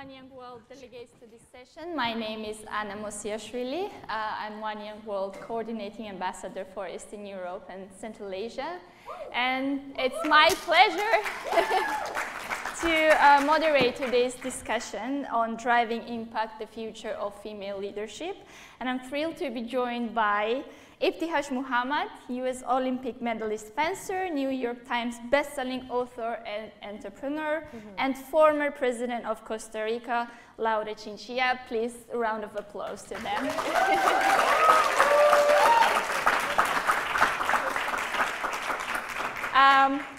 One Young World delegates to this session. My name is Anna Mosiashvili. I'm One Young World Coordinating Ambassador for Eastern Europe and Central Asia. And it's my pleasure to moderate today's discussion on Driving Impact, the Future of Female Leadership. And I'm thrilled to be joined by Ibtihaj Muhammad, US Olympic medalist fencer, New York Times bestselling author and entrepreneur, and former president of Costa Rica, Laura Chinchilla. Please, a round of applause to them.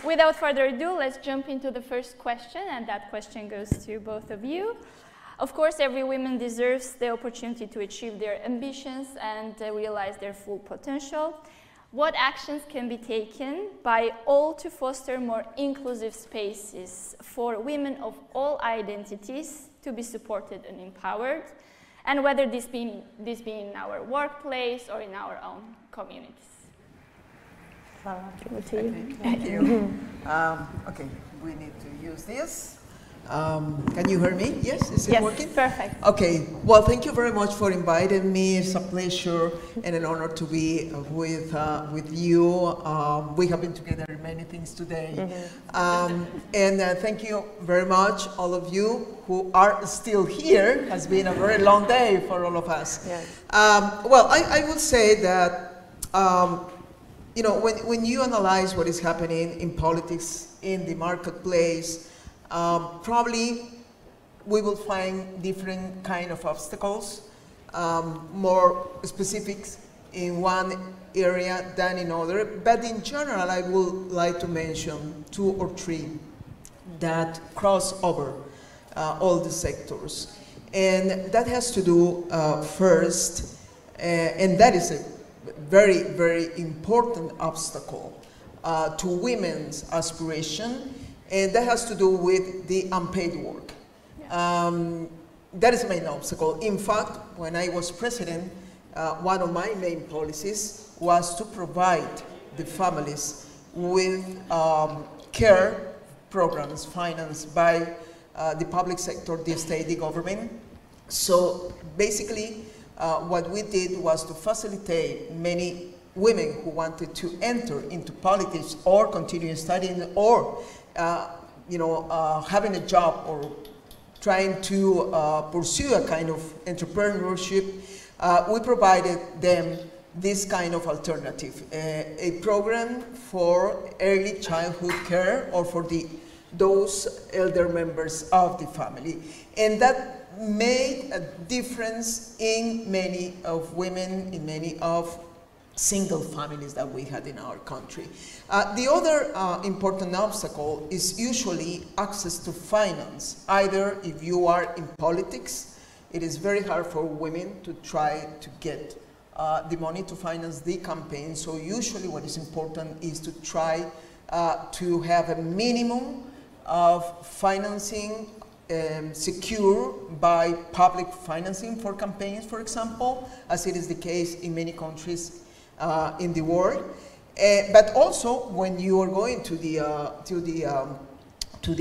Without further ado, let's jump into the first question, and that question goes to both of you. Of course, every woman deserves the opportunity to achieve their ambitions and realize their full potential. What actions can be taken by all to foster more inclusive spaces for women of all identities to be supported and empowered, and whether this be in our workplace or in our own communities? Okay, thank you. Okay, we need to use this. Can you hear me? Yes, is it working? Yes, perfect. Okay, well, thank you very much for inviting me. It's a pleasure and an honor to be with you. We have been together in many things today. Thank you very much, all of you who are still here. It has been a very long day for all of us. Yes. Well, I would say that you know, when you analyze what is happening in politics, in the marketplace, probably we will find different kind of obstacles, more specifics in one area than in other. But in general, I would like to mention two or three that cross over all the sectors. And that has to do first, and that is a very, very important obstacle to women's aspiration, and that has to do with the unpaid work. Yeah. That is the main obstacle. In fact, when I was president, one of my main policies was to provide the families with care programs financed by the public sector, the state, the government. So basically, what we did was to facilitate many women who wanted to enter into politics or continue studying or having a job or trying to pursue a kind of entrepreneurship. We provided them this kind of alternative, a program for early childhood care or for those elder members of the family. And that made a difference in many of women, in many of single families that we had in our country. The other important obstacle is usually access to finance. Either if you are in politics, it is very hard for women to try to get the money to finance the campaign. So usually what is important is to try to have a minimum of financing secure by public financing for campaigns, for example, as it is the case in many countries in the world. But also, when you are going to the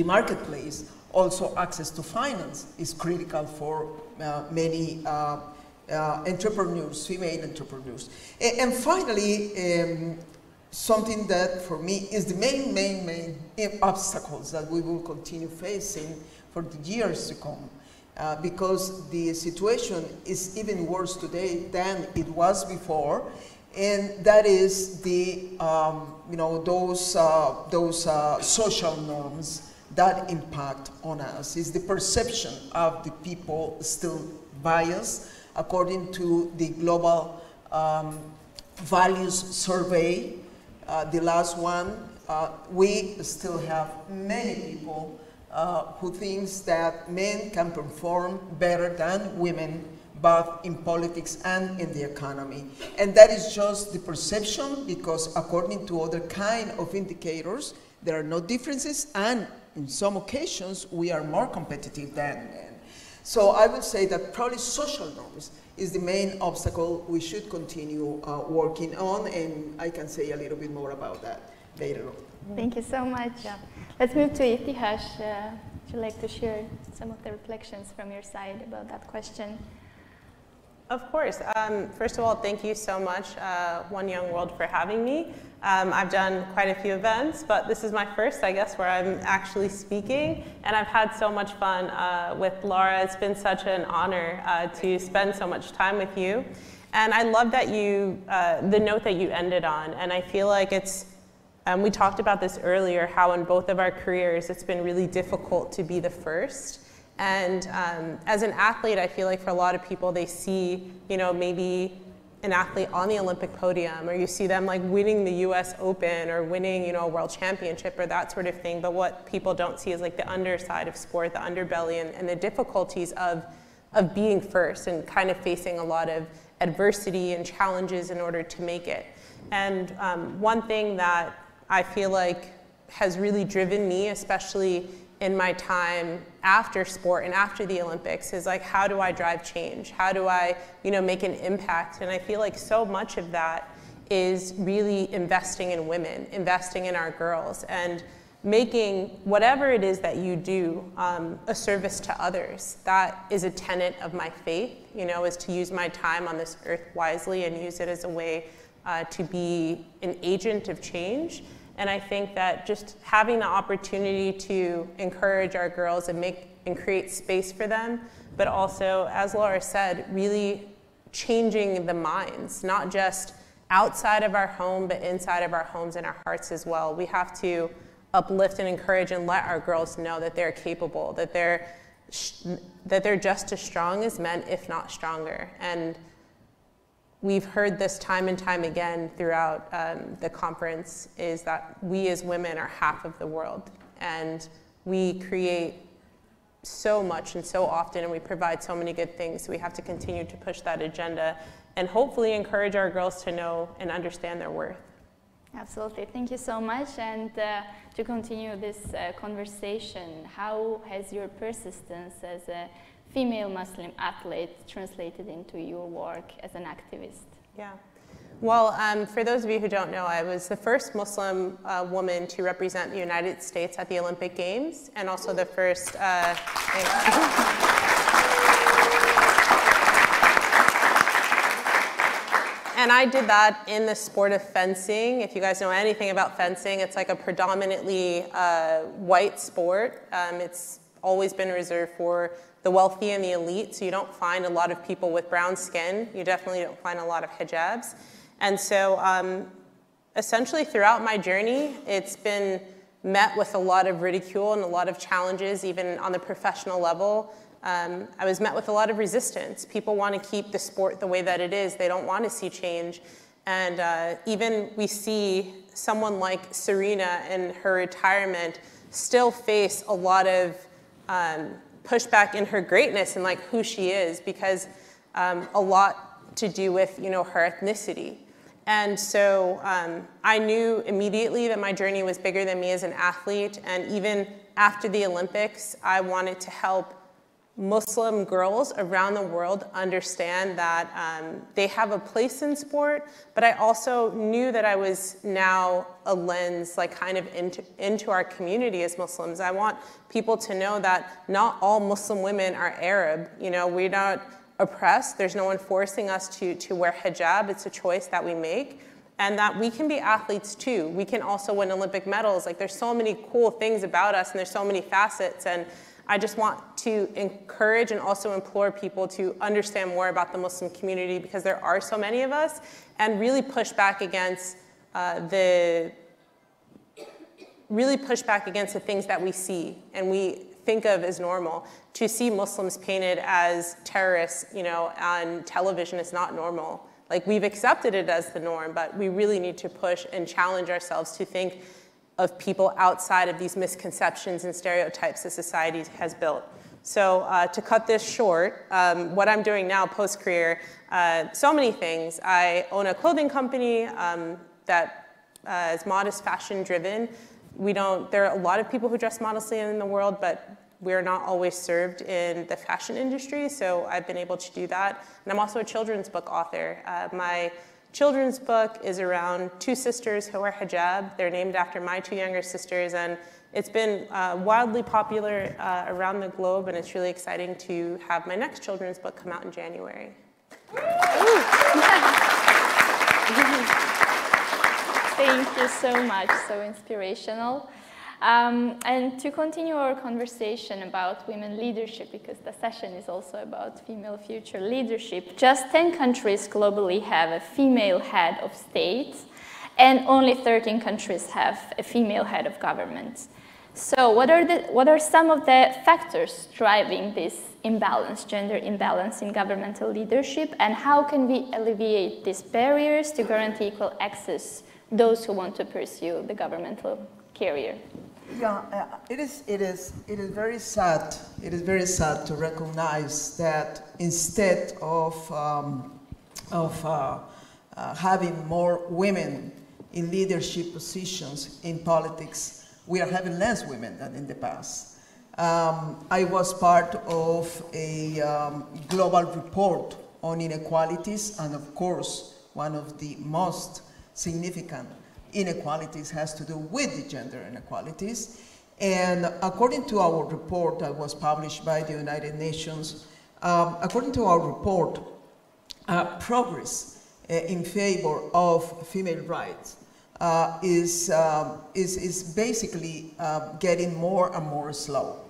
marketplace, also access to finance is critical for many entrepreneurs, female entrepreneurs. And finally, something that for me is the main obstacles that we will continue facing for the years to come, because the situation is even worse today than it was before, and that is the those social norms that impact on us. It's the perception of the people still biased according to the global values survey, the last one. We still have many people who thinks that men can perform better than women, both in politics and in the economy. And that is just the perception, because according to other kind of indicators, there are no differences, and in some occasions, we are more competitive than men. So I would say that probably social norms is the main obstacle we should continue working on, and I can say a little bit more about that later on. Thank you so much. Yeah. Let's move to Ibtihaj. Would you like to share some of the reflections from your side about that question? Of course. First of all, thank you so much, One Young World, for having me. I've done quite a few events, but this is my first, I guess, where I'm actually speaking, and I've had so much fun with Laura. It's been such an honor to spend so much time with you, and I love that you, the note that you ended on, and I feel like it's, we talked about this earlier, how in both of our careers it's been really difficult to be the first. And as an athlete, I feel like for a lot of people, they see, you know, maybe an athlete on the Olympic podium, or you see them like winning the US Open or winning, you know, a world championship or that sort of thing. But what people don't see is like the underside of sport, the underbelly, and the difficulties of being first and kind of facing a lot of adversity and challenges in order to make it. And one thing that I feel like has really driven me, especially in my time after sport and after the Olympics, is like, how do I drive change? How do I, you know, make an impact? And I feel like so much of that is really investing in women, investing in our girls, and making whatever it is that you do a service to others. That is a tenet of my faith, you know, is to use my time on this earth wisely and use it as a way to be an agent of change. And I think that just having the opportunity to encourage our girls and make and create space for them, but also, as Laura said, really changing the minds, not just outside of our home, but inside of our homes and our hearts as well. We have to uplift and encourage and let our girls know that they're capable, that they're just as strong as men, if not stronger. And we've heard this time and time again throughout the conference, is that we as women are half of the world, and we create so much and so often, and we provide so many good things. So we have to continue to push that agenda and hopefully encourage our girls to know and understand their worth. Absolutely. Thank you so much. And to continue this conversation, how has your persistence as a female Muslim athlete translated into your work as an activist? Yeah. Well, for those of you who don't know, I was the first Muslim woman to represent the United States at the Olympic Games, and also the first... And I did that in the sport of fencing. If you guys know anything about fencing, it's like a predominantly white sport. It's always been reserved for the wealthy and the elite, so you don't find a lot of people with brown skin. You definitely don't find a lot of hijabs. And so essentially throughout my journey, it's been met with a lot of ridicule and a lot of challenges, even on the professional level. I was met with a lot of resistance. People want to keep the sport the way that it is. They don't want to see change. And even we see someone like Serena in her retirement still face a lot of pushback in her greatness and like who she is, because a lot to do with, you know, her ethnicity. And so I knew immediately that my journey was bigger than me as an athlete. And even after the Olympics, I wanted to help Muslim girls around the world understand that they have a place in sport, but I also knew that I was now a lens, like kind of into our community as Muslims. I want people to know that not all Muslim women are Arab. You know, we're not oppressed. There's no one forcing us to wear hijab. It's a choice that we make, and that we can be athletes too. We can also win Olympic medals. Like, there's so many cool things about us, and there's so many facets. And I just want to encourage and also implore people to understand more about the Muslim community, because there are so many of us, and really push back against the things that we see and we think of as normal. To see Muslims painted as terrorists, you know, on television is not normal. Like, we've accepted it as the norm, but we really need to push and challenge ourselves to think of people outside of these misconceptions and stereotypes that society has built. So to cut this short, what I'm doing now post-career, so many things. I own a clothing company that is modest, fashion-driven. There are a lot of people who dress modestly in the world, but we're not always served in the fashion industry, so I've been able to do that. And I'm also a children's book author. My children's book is around two sisters who wear hijab. They're named after my two younger sisters, and it's been wildly popular around the globe, and it's really exciting to have my next children's book come out in January. Thank you so much, so inspirational. And to continue our conversation about women leadership, because the session is also about female future leadership, just 10 countries globally have a female head of state, and only 13 countries have a female head of government. So what are some of the factors driving this imbalance, gender imbalance in governmental leadership, and how can we alleviate these barriers to guarantee equal access those who want to pursue the governmental career? Yeah, it is very sad. It is very sad to recognize that instead of having more women in leadership positions in politics, we are having less women than in the past. I was part of a global report on inequalities, and of course, one of the most significant inequalities has to do with the gender inequalities. And according to our report that was published by the United Nations, according to our report, progress in favor of female rights is basically getting more and more slow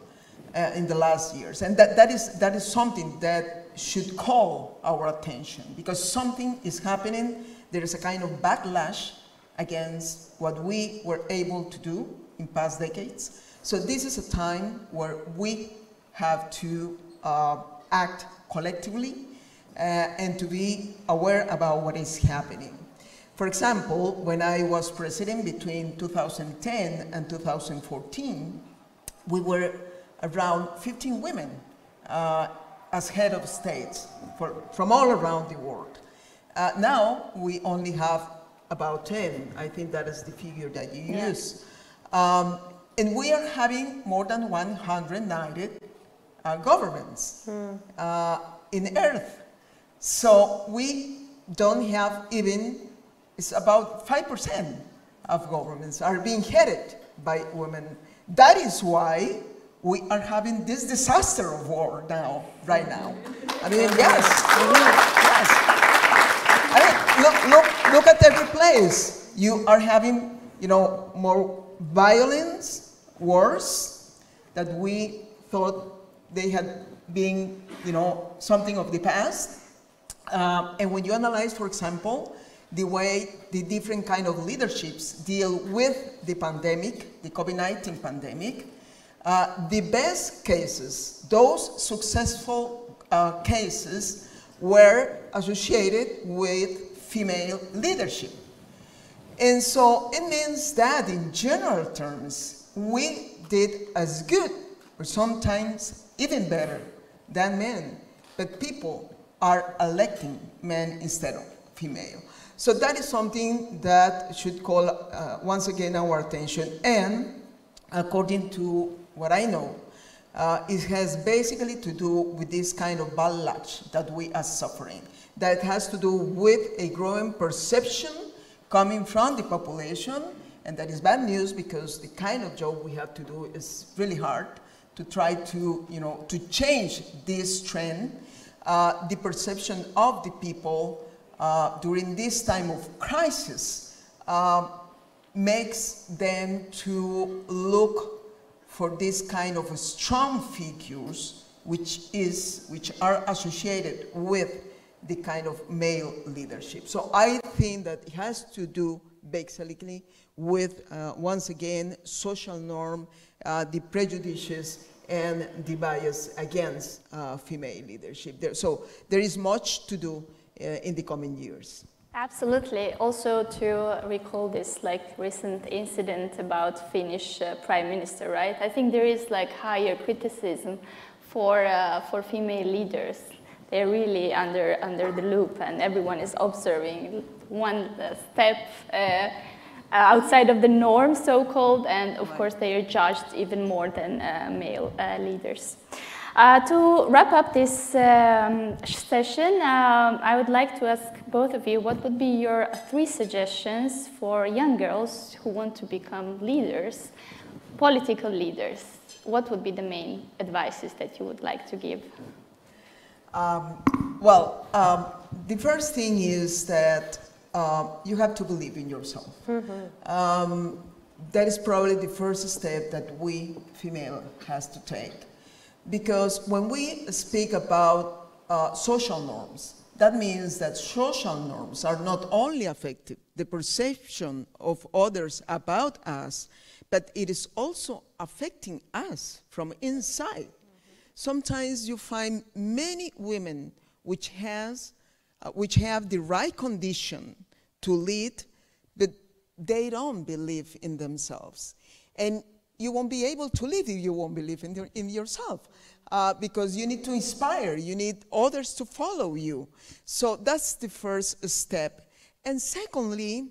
in the last years. And that is something that should call our attention, because something is happening. There is a kind of backlash against what we were able to do in past decades. So this is a time where we have to act collectively and to be aware about what is happening. For example, when I was president between 2010 and 2014, we were around 15 women as head of states from all around the world. Now we only have about 10, I think that is the figure that you use. And we are having more than 190 governments in Earth. So we don't have even, it's about 5% of governments are being headed by women. That is why we are having this disaster of war now, right now. I mean, yes. Look at every place. You are having, you know, more violence, wars that we thought they had been, you know, something of the past. And when you analyze, for example, the way the different kind of leaderships deal with the pandemic, the COVID-19 pandemic, the best cases, those successful cases, were associated with female leadership. And so it means that in general terms, we did as good or sometimes even better than men, but people are electing men instead of female. So that is something that should call once again our attention. And according to what I know, it has basically to do with this kind of backlash that we are suffering. That has to do with a growing perception coming from the population, and that is bad news, because the kind of job we have to do is really hard to try to, you know, to change this trend. The perception of the people during this time of crisis makes them to look for this kind of strong figures, which are associated with the kind of male leadership. So I think that it has to do basically with, once again, social norm, the prejudices and the bias against female leadership. So there is much to do in the coming years. Absolutely. Also to recall this recent incident about Finnish Prime Minister, right? I think there is higher criticism for female leaders. They're really under the loop, and everyone is observing one step outside of the norm, so-called, and of course they are judged even more than male leaders. To wrap up this session, I would like to ask both of you, what would be your three suggestions for young girls who want to become leaders, political leaders? What would be the main advices that you would like to give? The first thing is that you have to believe in yourself. Mm-hmm. That is probably the first step that we female has to take. Because when we speak about social norms, that means that social norms are not only affecting the perception of others about us, but it is also affecting us from inside. Mm-hmm. Sometimes you find many women which have the right condition to lead, but they don't believe in themselves. And you won't be able to lead if you won't believe in yourself, because you need to inspire, you need others to follow you. So that's the first step. And secondly,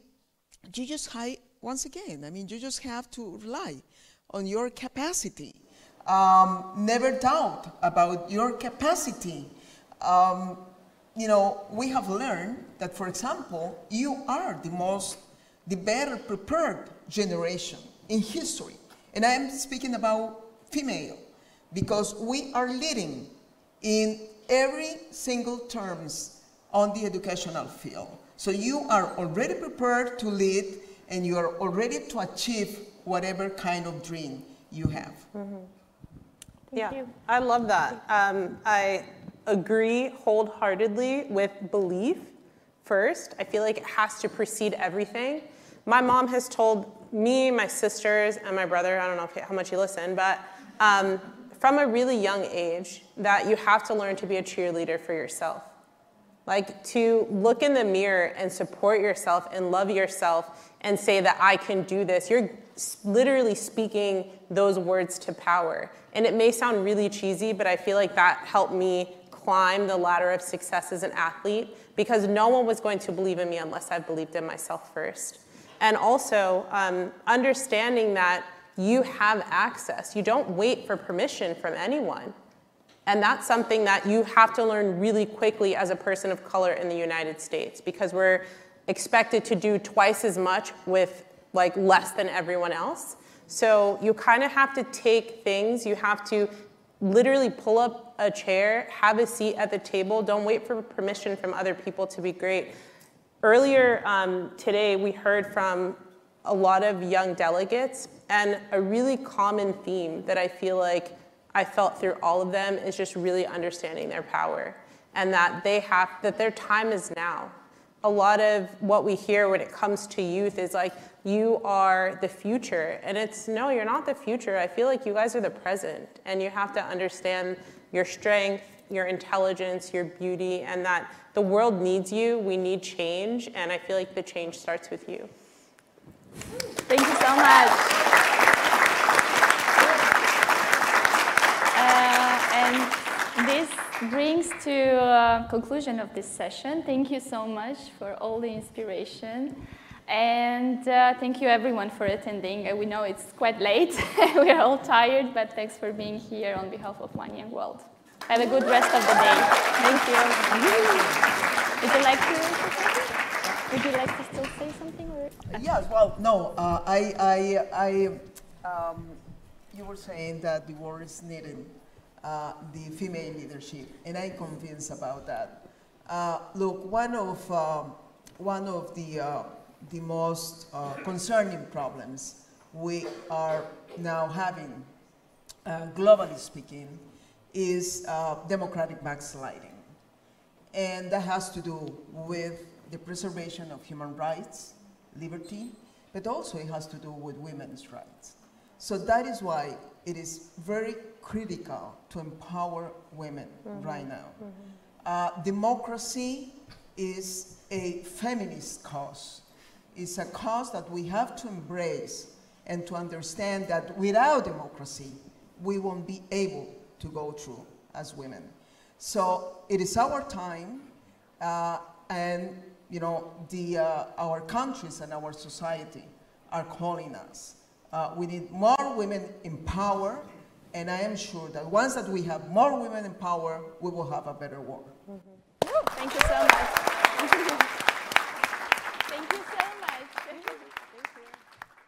you just you just have to rely on your capacity. Never doubt about your capacity. We have learned that, for example, you are the better prepared generation in history. And I am speaking about female, because we are leading in every single terms on the educational field. So you are already prepared to lead, and you are already to achieve whatever kind of dream you have. Mm-hmm. Thank you. I love that. I agree wholeheartedly with belief first. I feel like it has to precede everything. My mom has told me, my sisters, and my brother, I don't know how much you listen, but from a really young age, that you have to learn to be a cheerleader for yourself. Like, to look in the mirror and support yourself and love yourself and say that I can do this. You're literally speaking those words to power. And it may sound really cheesy, but I feel like that helped me climb the ladder of success as an athlete, because no one was going to believe in me unless I believed in myself first. And also understanding that you have access. You don't wait for permission from anyone. And that's something that you have to learn really quickly as a person of color in the United States, because we're expected to do twice as much with less than everyone else. So you kind of have to take things. You have to literally pull up a chair, have a seat at the table. Don't wait for permission from other people to be great. Earlier today, we heard from a lot of young delegates, and a really common theme that I feel like I felt through all of them is just really understanding their power, and that their time is now. A lot of what we hear when it comes to youth is you are the future, and it's no, you're not the future. I feel like you guys are the present, and you have to understand your strength, your intelligence, your beauty, and that the world needs you. We need change, and I feel like the change starts with you. Thank you so much. And this brings to the conclusion of this session. Thank you so much for all the inspiration. And thank you everyone for attending. We know it's quite late. We're all tired, but thanks for being here on behalf of One Young World. Have a good rest of the day. Thank you. Would you like to still say something? Or? Yes. Well, no. You were saying that the world is needing the female leadership, and I'm convinced about that. Look, one of the most concerning problems we are now having, globally speaking, is democratic backsliding. And that has to do with the preservation of human rights, liberty, but also it has to do with women's rights. So that is why it is very critical to empower women right now. Democracy is a feminist cause. It's a cause that we have to embrace and to understand that without democracy, we won't be able to go through as women. So it is our time, and our countries and our society are calling us. We need more women in power, And I am sure that once that we have more women in power, we will have a better world. Mm-hmm. Thank you so much.